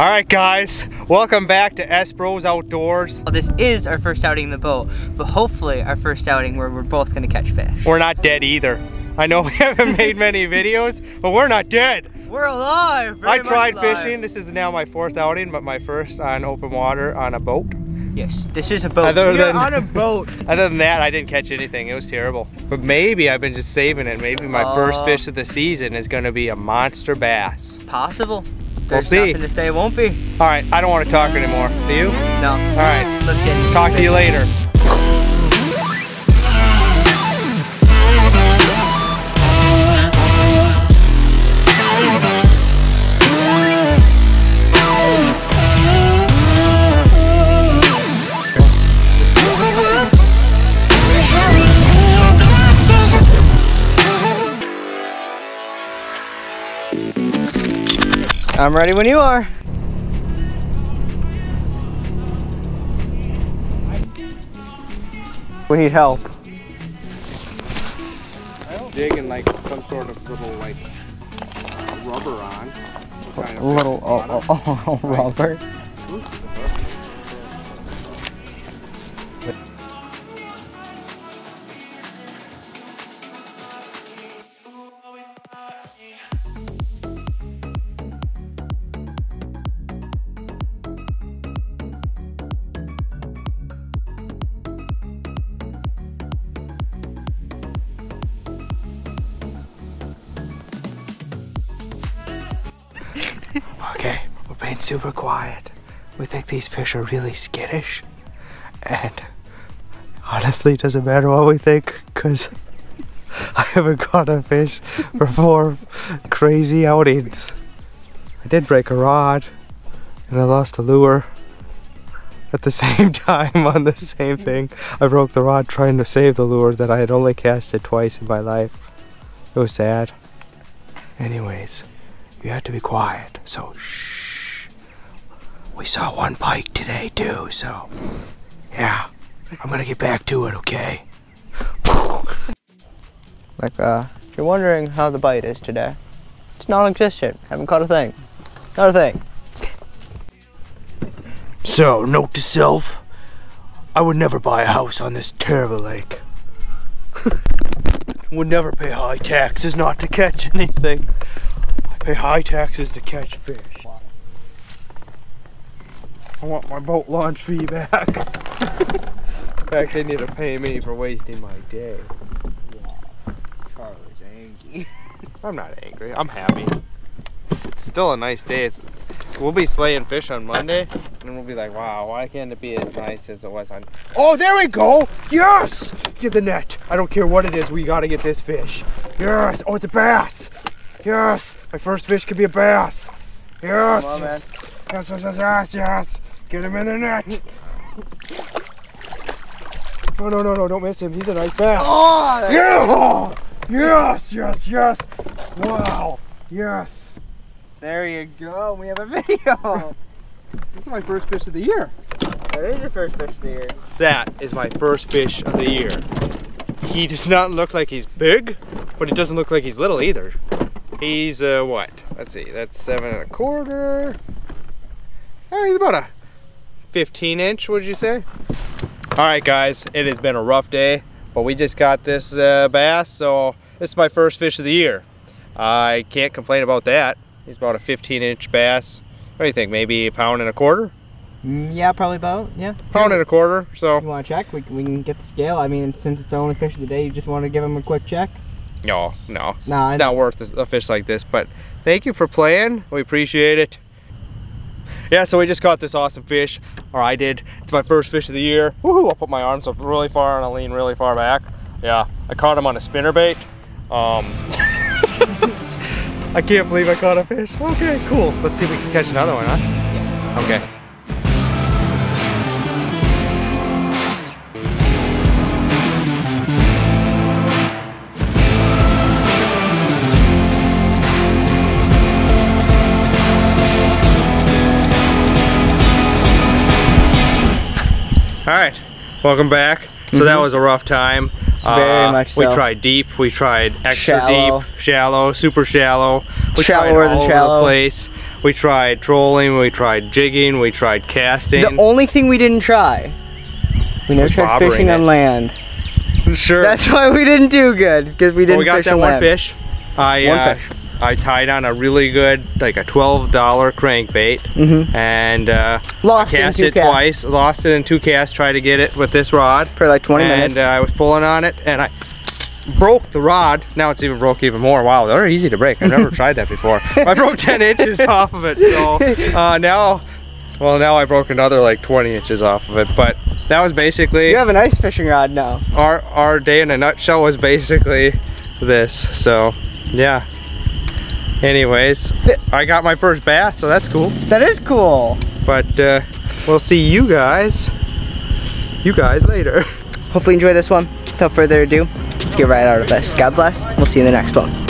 All right guys, welcome back to S-Bros Outdoors. Well, this is our first outing in the boat, but hopefully our first outing where we're both gonna catch fish. We're not dead either. I know we haven't made many videos, but we're not dead. We're alive, very much alive. Fishing. This is now my fourth outing, but my first on open water on a boat. Yes, this is a boat. Other than that, I didn't catch anything. It was terrible. But maybe I've been just saving it. Maybe my first fish of the season is gonna be a monster bass. Possible. There's nothing to say it won't be. All right, I don't want to talk anymore. Do you? No. All right, let's get into talk to you later. I'm ready when you are. We need help. I'm digging like some sort of little like rubber on. Kind of little rubber. Okay, we're being super quiet. We think these fish are really skittish, and honestly, it doesn't matter what we think, because I haven't caught a fish for four crazy outings. I did break a rod, and I lost a lure at the same time on the same thing. I broke the rod trying to save the lure that I had only casted twice in my life. It was sad. Anyways. You have to be quiet, so shh. We saw one pike today too, so yeah. I'm gonna get back to it, okay? Like, if you're wondering how the bite is today, it's non-existent. Haven't caught a thing. Not a thing. So, note to self, I would never buy a house on this terrible lake. Would never pay high taxes not to catch anything. Pay high taxes to catch fish. I want my boat launch fee back. In fact, they need to pay me for wasting my day. Yeah. Charlie's angry. I'm not angry, I'm happy. It's still a nice day. We'll be slaying fish on Monday, and we'll be like, wow, why can't it be as nice as it was on... Oh, there we go! Yes! Get the net. I don't care what it is, we gotta get this fish. Yes! Oh, it's a bass! Yes! My first fish could be a bass! Yes! Come on, man. Yes, yes, yes, yes, yes! Get him in the net! No, no, no, no, don't miss him. He's a nice bass! Oh, yeah! Oh, yes, yes, yes! Wow! Yes! There you go, we have a video! This is my first fish of the year! That is your first fish of the year. That is my first fish of the year. He does not look like he's big, but he doesn't look like he's little either. He's what? Let's see, that's 7 1/4. Oh, he's about a 15 inch, would you say? All right guys, it has been a rough day, but we just got this bass, so this is my first fish of the year. I can't complain about that. He's about a 15 inch bass. What do you think, maybe 1.25 pounds? Yeah, probably about, yeah. 1.25 pounds, so. You wanna check? We can get the scale. I mean, since it's the only fish of the day, you just wanna give him a quick check? No, no, it's not worth a fish like this, but thank you for playing. We appreciate it. Yeah, so we just caught this awesome fish, or I did. It's my first fish of the year. Woohoo, I'll put my arms up really far and I'll lean really far back. Yeah, I caught him on a spinnerbait. I can't believe I caught a fish. Okay, cool. Let's see if we can catch another one, huh? Yeah. Okay. All right, welcome back. So that was a rough time. Very much so. We tried deep, we tried extra shallow. Deep, shallow, super shallow. We shallower tried all than shallow. Over the place. We tried trolling, we tried jigging, we tried casting. The only thing we didn't try, we never tried fishing on land. Sure. That's why we didn't do good, because we didn't fish on land. We got that one fish. I tied on a really good, like a $12 crankbait, and cast it twice. Lost it in two casts. Tried to get it with this rod for like 20 minutes. And I was pulling on it, and I broke the rod. Now it's even broke even more. Wow, they're easy to break. I've never tried that before. I broke 10 inches off of it. So now I broke another like 20 inches off of it. But that was basically. You have an ice fishing rod now. Our day in a nutshell was basically this. So, yeah. Anyways, I got my first bass, so that's cool. That is cool. But we'll see you guys later. Hopefully you enjoy this one. Without further ado, let's get right out of this. God bless. We'll see you in the next one.